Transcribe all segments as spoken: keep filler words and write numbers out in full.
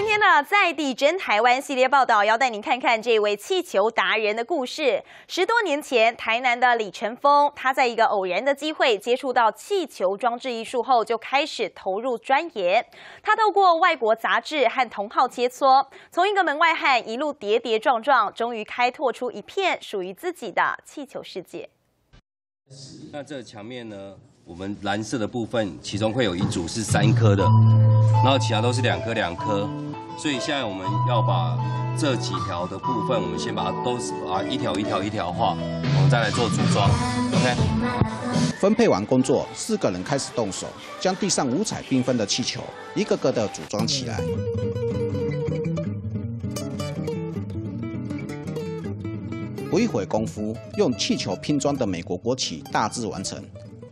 今天呢，在地真台湾系列报道，要带您看看这位气球达人的故事。十多年前，台南的李晨峰，他在一个偶然的机会接触到气球装置艺术后，就开始投入钻研。他透过外国杂志和同好切磋，从一个门外汉一路跌跌撞撞，终于开拓出一片属于自己的气球世界。那这墙面呢？ 我们蓝色的部分，其中会有一组是三颗的，然后其他都是两颗两颗，所以现在我们要把这几条的部分，我们先把它都是啊一条一条一条画，我们再来做组装 ，OK。分配完工作，四个人开始动手，将地上五彩缤纷的气球一个个的组装起来。 不一会功夫，用气球拼装的美国国旗大致完成。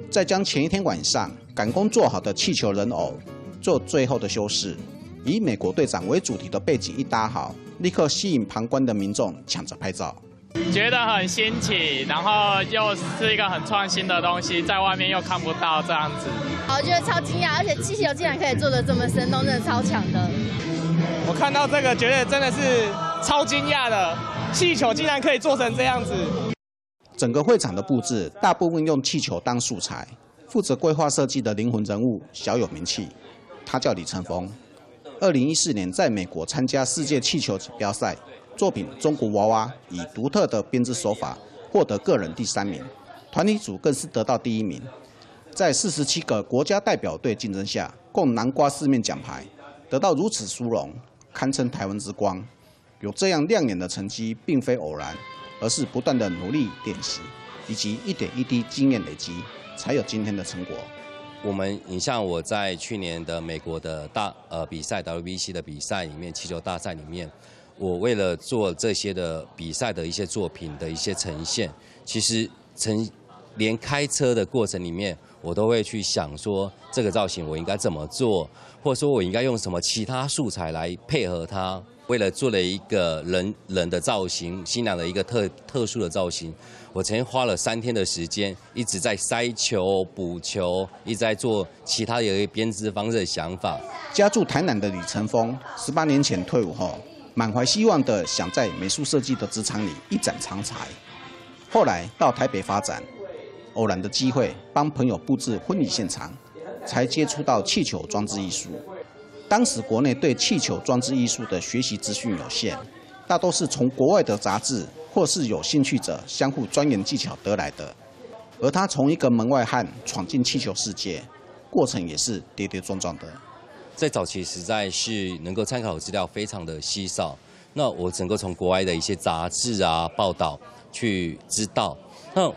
再将前一天晚上赶工做好的气球人偶做最后的修饰，以美国队长为主题的背景一搭好，立刻吸引旁观的民众抢着拍照。觉得很新奇，然后又是一个很创新的东西，在外面又看不到这样子。我觉得超惊讶，而且气球竟然可以做得这么生动，真的超强的。我看到这个，觉得真的是超惊讶的，气球竟然可以做成这样子。 整个会场的布置大部分用气球当素材。负责规划设计的灵魂人物小有名气，他叫李晨峰。二零一四年在美国参加世界气球锦标赛，作品《中国娃娃》以独特的编织手法获得个人第三名，团体组更是得到第一名。在四十七个国家代表队竞争下，共囊括四面奖牌，得到如此殊荣，堪称台湾之光。有这样亮眼的成绩，并非偶然。 而是不断的努力练习，以及一点一滴经验累积，才有今天的成果。我们，你像我在去年的美国的大呃比赛 W B C 的比赛里面，气球大赛里面，我为了做这些的比赛的一些作品的一些呈现，其实呈连开车的过程里面，我都会去想说这个造型我应该怎么做，或者说我应该用什么其他素材来配合它。 为了做了一个人人的造型，新娘的一个特特殊的造型，我曾经花了三天的时间，一直在塞球、补球，一直在做其他的一个编织方式的想法。家住台南的李晨峰，十八年前退伍后，满怀希望的想在美术设计的职场里一展长才。后来到台北发展，偶然的机会帮朋友布置婚礼现场，才接触到气球装置艺术。 当时国内对气球装置艺术的学习资讯有限，大都是从国外的杂志或是有兴趣者相互钻研技巧得来的。而他从一个门外汉闯进气球世界，过程也是跌跌撞撞的。在早期实在是能够参考资料非常的稀少，那我能够从国外的一些杂志啊报道去知道。那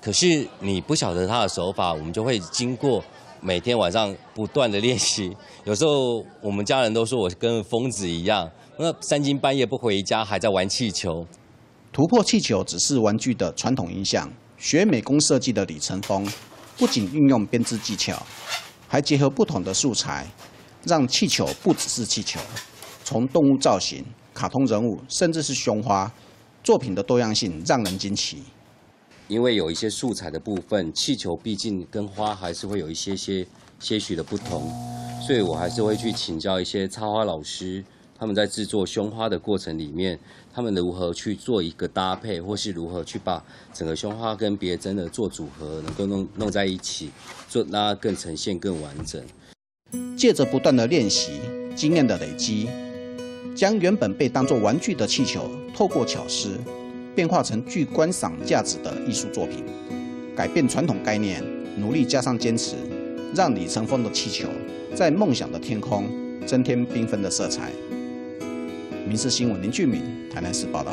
可是你不晓得他的手法，我们就会经过。 每天晚上不断的练习，有时候我们家人都说我跟疯子一样，那三更半夜不回家还在玩气球。突破气球只是玩具的传统印象，学美工设计的李晨峰，不仅运用编织技巧，还结合不同的素材，让气球不只是气球，从动物造型、卡通人物，甚至是胸花，作品的多样性让人惊奇。 因为有一些素材的部分，气球毕竟跟花还是会有一些些些许的不同，所以我还是会去请教一些插花老师，他们在制作胸花的过程里面，他们如何去做一个搭配，或是如何去把整个胸花跟别针的做组合，能够弄弄在一起，做让它更呈现更完整。借着不断的练习、经验的累积，将原本被当作玩具的气球，透过巧思。 变化成具观赏价值的艺术作品，改变传统概念，努力加上坚持，让李晨峰的气球在梦想的天空增添缤纷的色彩。民视新闻林俊敏台南市报道。